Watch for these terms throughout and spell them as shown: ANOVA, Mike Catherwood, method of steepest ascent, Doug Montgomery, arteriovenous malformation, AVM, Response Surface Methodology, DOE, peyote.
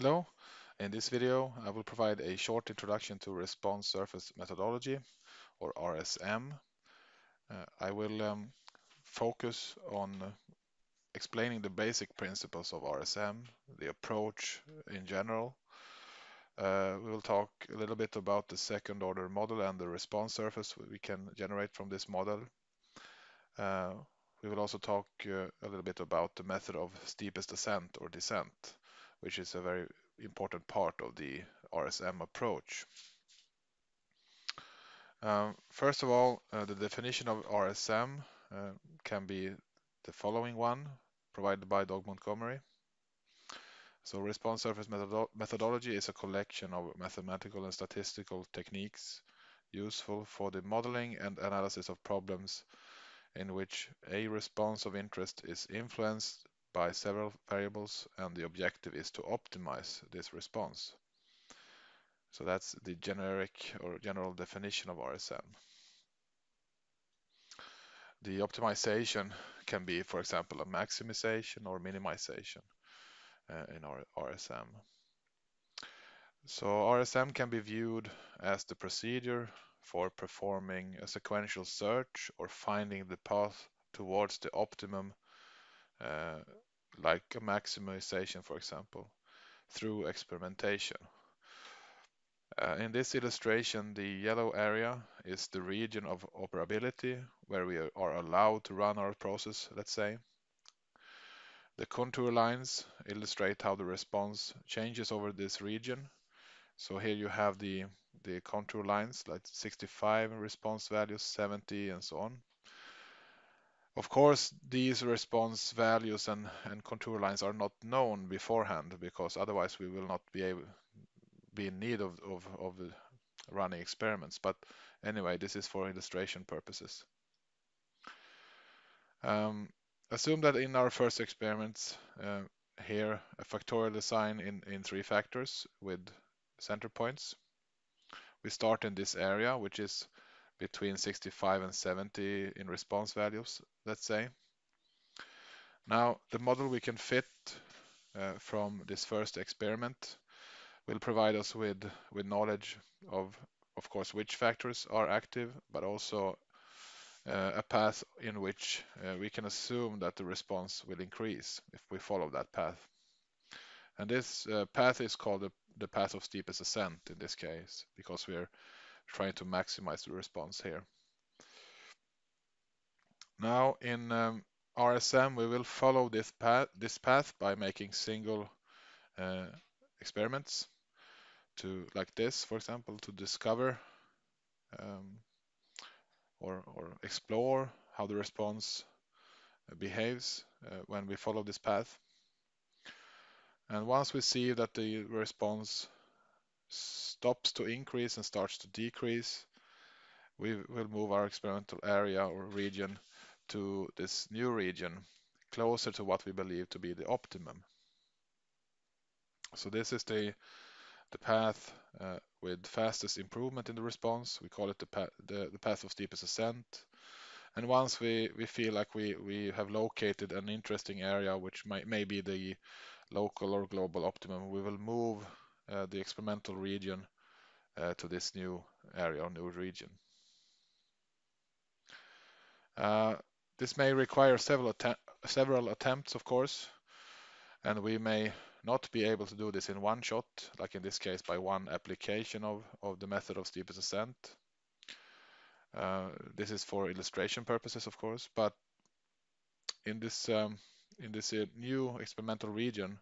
Hello, in this video I will provide a short introduction to Response Surface Methodology, or RSM. I will focus on explaining the basic principles of RSM, the approach in general. We will talk a little bit about the second order model and the response surface we can generate from this model. We will also talk a little bit about the method of steepest ascent or descent, which is a very important part of the RSM approach. First of all, the definition of RSM can be the following one, provided by Doug Montgomery. So response surface methodology is a collection of mathematical and statistical techniques useful for the modeling and analysis of problems in which a response of interest is influenced by several variables, and the objective is to optimize this response. So that's the generic or general definition of RSM. The optimization can be, for example, a maximization or minimization in our RSM. So RSM can be viewed as the procedure for performing a sequential search or finding the path towards the optimum, like a maximization, for example, through experimentation. In this illustration, the yellow area is the region of operability, where we are allowed to run our process, let's say. The contour lines illustrate how the response changes over this region. So here you have the contour lines, like 65 response values, 70, and so on. Of course, these response values and contour lines are not known beforehand, because otherwise we will not be in need of running experiments. But anyway, this is for illustration purposes. Assume that in our first experiments, here a factorial design in three factors with center points. We start in this area, which is between 65 and 70 in response values, let's say. Now, the model we can fit from this first experiment will provide us with knowledge of course, which factors are active, but also a path in which we can assume that the response will increase if we follow that path. And this path is called the path of steepest ascent in this case, because we're trying to maximize the response here. Now in RSM we will follow this path by making single experiments, like this, for example, to discover or explore how the response behaves when we follow this path. And once we see that the response stops to increase and starts to decrease, we will move our experimental area or region to this new region, closer to what we believe to be the optimum. So this is the path with fastest improvement in the response. We call it the path of steepest ascent. And once we feel like we have located an interesting area, which may be the local or global optimum, we will move the experimental region to this new area or new region. This may require several attempts, of course, and we may not be able to do this in one shot, like in this case by one application of the method of steepest ascent. This is for illustration purposes, of course, but in this new experimental region,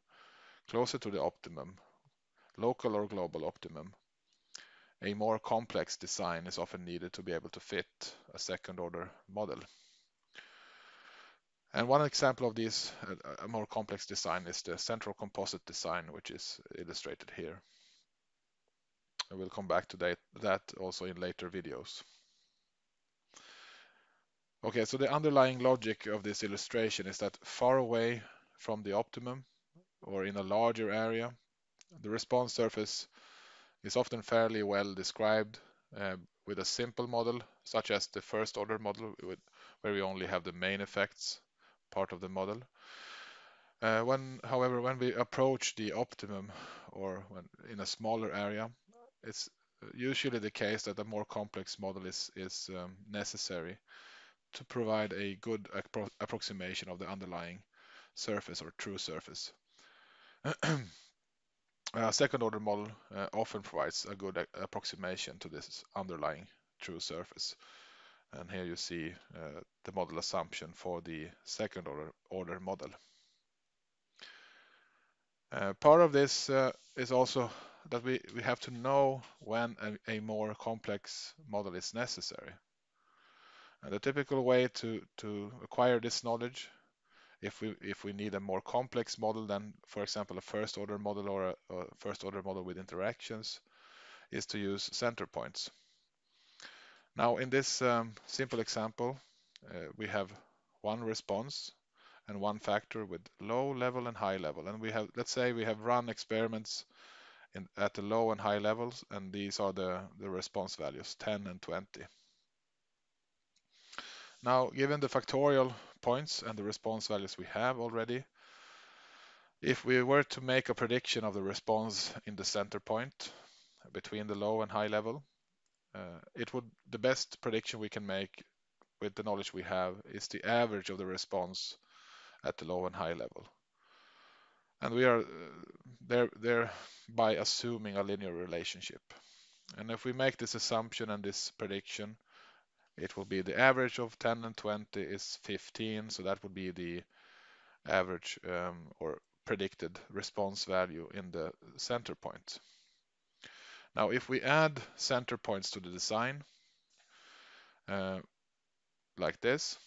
closer to the optimum, local or global optimum, a more complex design is often needed to be able to fit a second order model. And one example of this, a more complex design, is the central composite design, which is illustrated here. I will come back to that also in later videos. Okay, so the underlying logic of this illustration is that far away from the optimum, or in a larger area, the response surface is often fairly well described with a simple model, such as the first order model, where we only have the main effects part of the model. However, when we approach the optimum, or when in a smaller area, it's usually the case that a more complex model is necessary to provide a good approximation of the underlying surface or true surface. A second order model often provides a good approximation to this underlying true surface. And here you see the model assumption for the second order model. Part of this is also that we have to know when a more complex model is necessary. And the typical way to acquire this knowledge, if we need a more complex model than, for example, a first order model or a first order model with interactions, is to use center points. Now in this simple example, we have one response and one factor with low level and high level, and we have, let's say we have run experiments at the low and high levels, and these are the response values 10 and 20. Now, given the factorial points and the response values we have already, if we were to make a prediction of the response in the center point between the low and high level, the best prediction we can make with the knowledge we have is the average of the response at the low and high level. And we are thereby assuming a linear relationship. And if we make this assumption and this prediction, it will be the average of 10 and 20 is 15, so that would be the average or predicted response value in the center point. Now, if we add center points to the design, like this,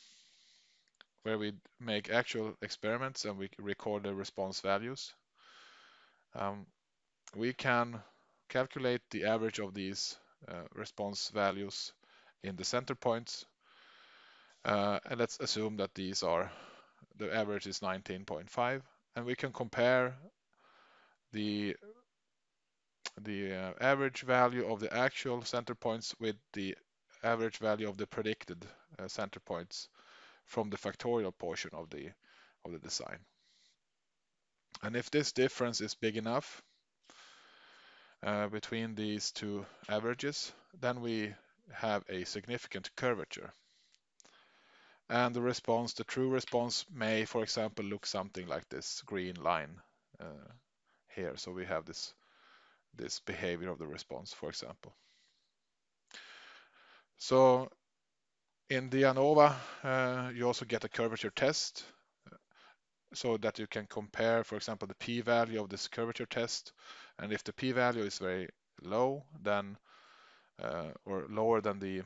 where we make actual experiments and we record the response values, we can calculate the average of these response values in the center points, and let's assume that these are, the average is 19.5, and we can compare the average value of the actual center points with the average value of the predicted center points from the factorial portion of the design. And if this difference is big enough between these two averages, then we have a significant curvature, and the response, the true response, may, for example, look something like this green line here. So we have this behavior of the response, for example. So in the ANOVA, you also get a curvature test, so that you can compare, for example, the p-value of this curvature test, and if the p-value is very low, then or lower than the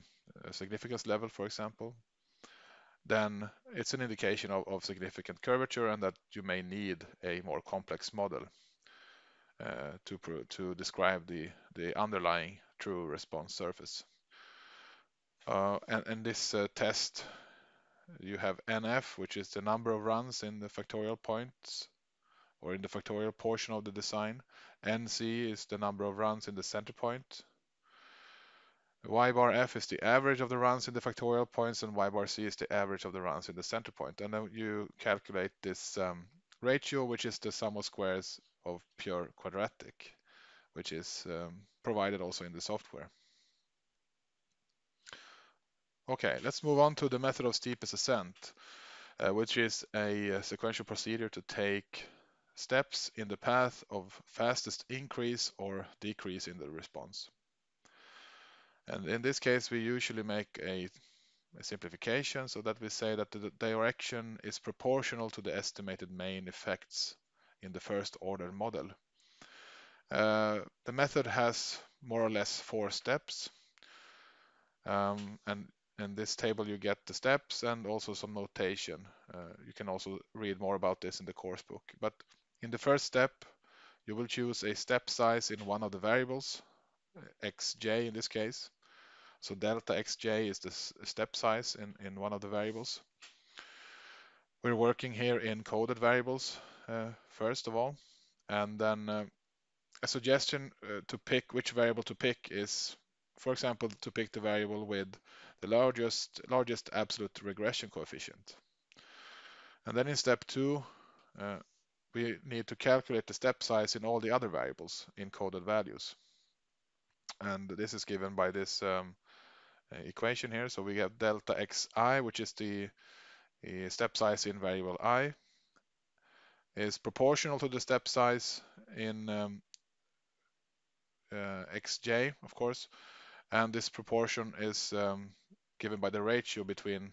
significance level, for example, then it's an indication of significant curvature, and that you may need a more complex model to describe the underlying true response surface. And in this test, you have NF, which is the number of runs in the factorial points or in the factorial portion of the design. NC is the number of runs in the center point. Y bar F is the average of the runs in the factorial points, and Y bar C is the average of the runs in the center point. And then you calculate this ratio, which is the sum of squares of pure quadratic, which is provided also in the software. Okay, let's move on to the method of steepest ascent, which is a sequential procedure to take steps in the path of fastest increase or decrease in the response. And in this case, we usually make a simplification, so that we say that the direction is proportional to the estimated main effects in the first order model. The method has more or less 4 steps. And in this table, you get the steps and also some notation. You can also read more about this in the course book. But in the first step, you will choose a step size in one of the variables, xj in this case. So delta xj is the step size in one of the variables. We're working here in coded variables first of all, and then a suggestion to pick which variable to pick is, for example, to pick the variable with the largest absolute regression coefficient. And then in step 2, we need to calculate the step size in all the other variables in coded values. And this is given by this equation here. So we have delta xi, which is the step size in variable I, is proportional to the step size in xj, of course. And this proportion is given by the ratio between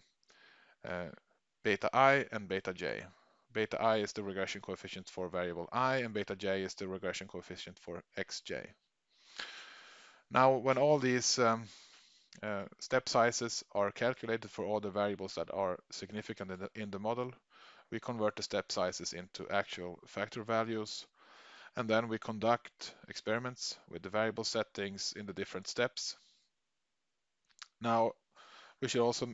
beta I and beta j. Beta I is the regression coefficient for variable I, and beta j is the regression coefficient for xj. Now, when all these step sizes are calculated for all the variables that are significant in the model, we convert the step sizes into actual factor values, and then we conduct experiments with the variable settings in the different steps. Now, I should also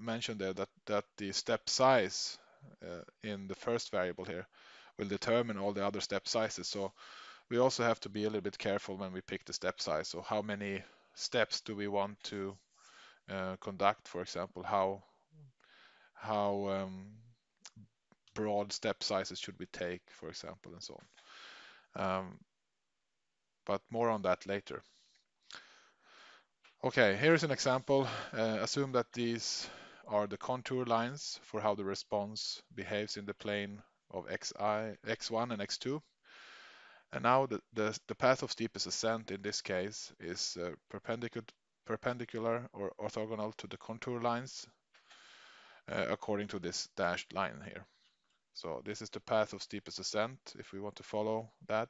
mention there that the step size in the first variable here will determine all the other step sizes. So we also have to be a little bit careful when we pick the step size. So how many steps do we want to conduct, for example? How broad step sizes should we take, for example, and so on. But more on that later. Okay, here is an example. Assume that these are the contour lines for how the response behaves in the plane of xi, x1 and x2. And now the path of steepest ascent in this case is perpendicular or orthogonal to the contour lines according to this dashed line here. So this is the path of steepest ascent. If we want to follow that,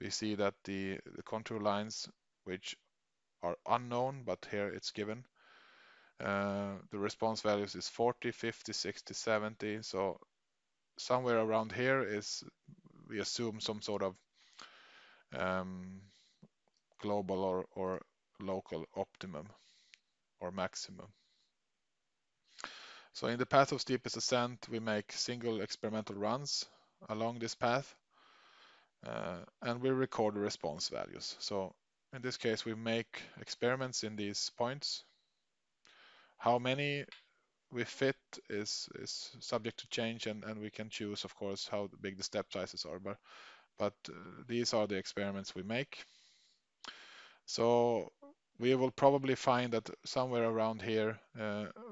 we see that the contour lines, which are unknown, but here it's given. The response values is 40, 50, 60, 70. So somewhere around here is, we assume, some sort of global or local optimum or maximum. So in the path of steepest ascent, we make single experimental runs along this path, and we record the response values. So in this case, we make experiments in these points. How many we fit is subject to change, and we can choose, of course, how big the step sizes are, but these are the experiments we make. So we will probably find that somewhere around here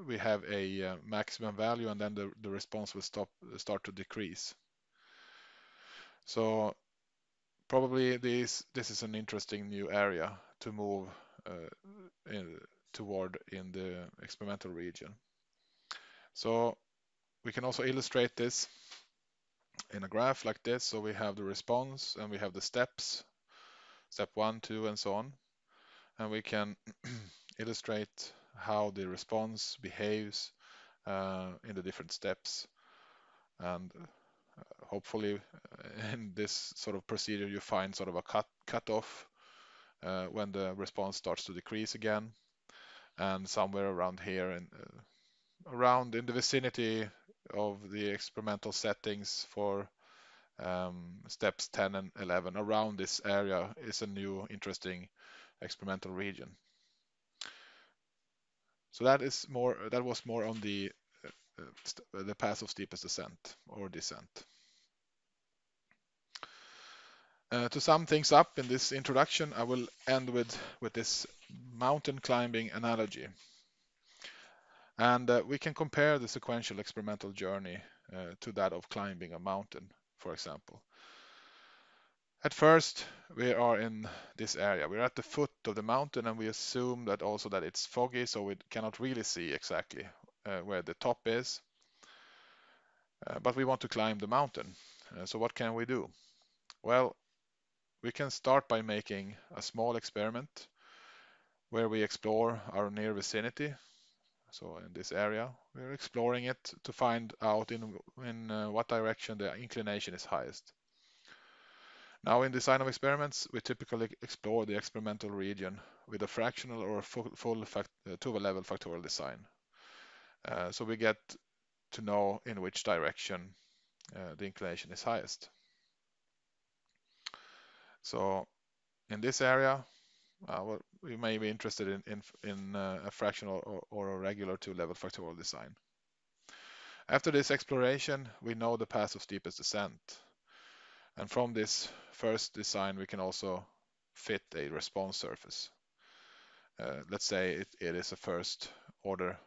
we have a maximum value, and then the response will start to decrease. So probably this is an interesting new area to move toward in the experimental region. So we can also illustrate this in a graph like this. So we have the response, and we have the steps, step 1, 2, and so on. And we can illustrate how the response behaves in the different steps. And hopefully in this sort of procedure, you find sort of a cutoff when the response starts to decrease again. And somewhere around here, and around in the vicinity of the experimental settings for steps 10 and 11, around this area is a new interesting experimental region. So that was more on the path of steepest ascent or descent. To sum things up in this introduction, I will end with this mountain climbing analogy. And we can compare the sequential experimental journey to that of climbing a mountain, for example. At first, we are in this area. We're at the foot of the mountain, and we assume that also that it's foggy, so we cannot really see exactly where the top is. But we want to climb the mountain. So what can we do? Well, we can start by making a small experiment where we explore our near vicinity. So in this area, we're exploring it to find out in what direction the inclination is highest. Now, in design of experiments, we typically explore the experimental region with a fractional or full two-level factorial design. So we get to know in which direction the inclination is highest. So in this area, well, we may be interested in a fractional or a regular two-level factorial design. After this exploration, we know the path of steepest descent. And from this first design, we can also fit a response surface. Let's say it is a first order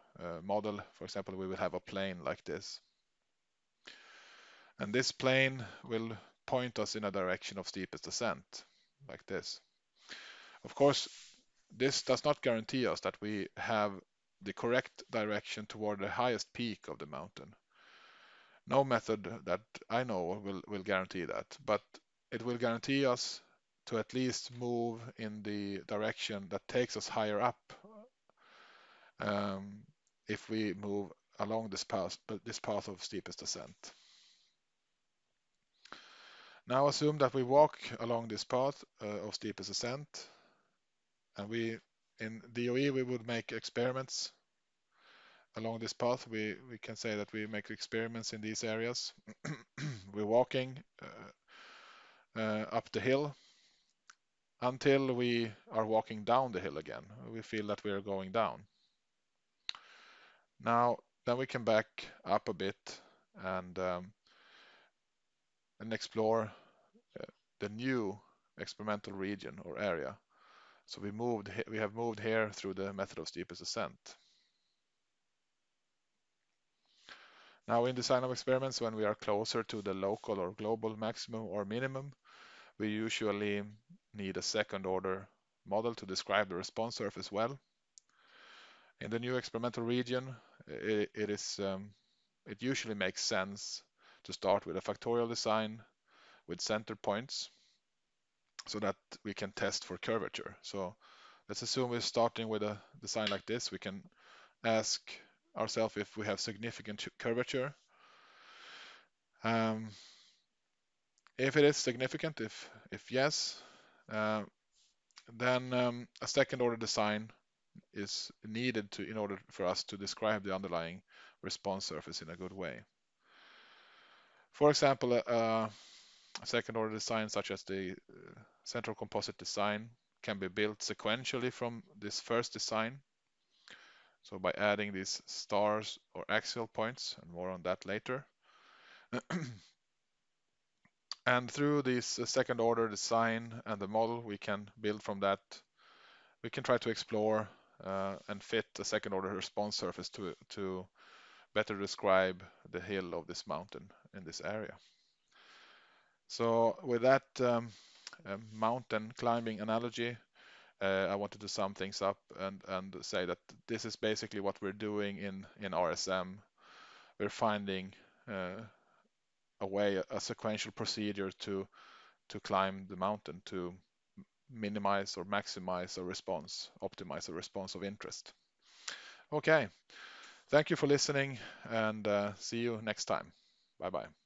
model. For example, we will have a plane like this. And this plane will point us in a direction of steepest ascent, like this. Of course, this does not guarantee us that we have the correct direction toward the highest peak of the mountain. No method that I know will guarantee that, but it will guarantee us to at least move in the direction that takes us higher up if we move along this path of steepest ascent. Now assume that we walk along this path of steepest ascent, and we, in DOE, we would make experiments along this path. We can say that we make experiments in these areas. We're walking up the hill until we are walking down the hill again. We feel that we are going down. Now, then we can back up a bit and explore the new experimental region or area. So we have moved here through the method of steepest ascent. Now in design of experiments, when we are closer to the local or global maximum or minimum, we usually need a second order model to describe the response surface well. In the new experimental region, it usually makes sense to start with a factorial design with center points, so that we can test for curvature. So let's assume we're starting with a design like this. We can ask ourselves if we have significant curvature. If it is significant, if yes, then a second order design is needed in order for us to describe the underlying response surface in a good way. For example, a second order design such as the central composite design can be built sequentially from this first design, so by adding these stars or axial points, and more on that later. And through this second order design and the model we can build from that, we can try to explore and fit a second order response surface to better describe the hill of this mountain in this area. So with that mountain climbing analogy, I wanted to sum things up and say that this is basically what we're doing in RSM. We're finding a sequential procedure to climb the mountain, to minimize or maximize a response, optimize a response of interest. Okay, thank you for listening, and see you next time. Bye-bye.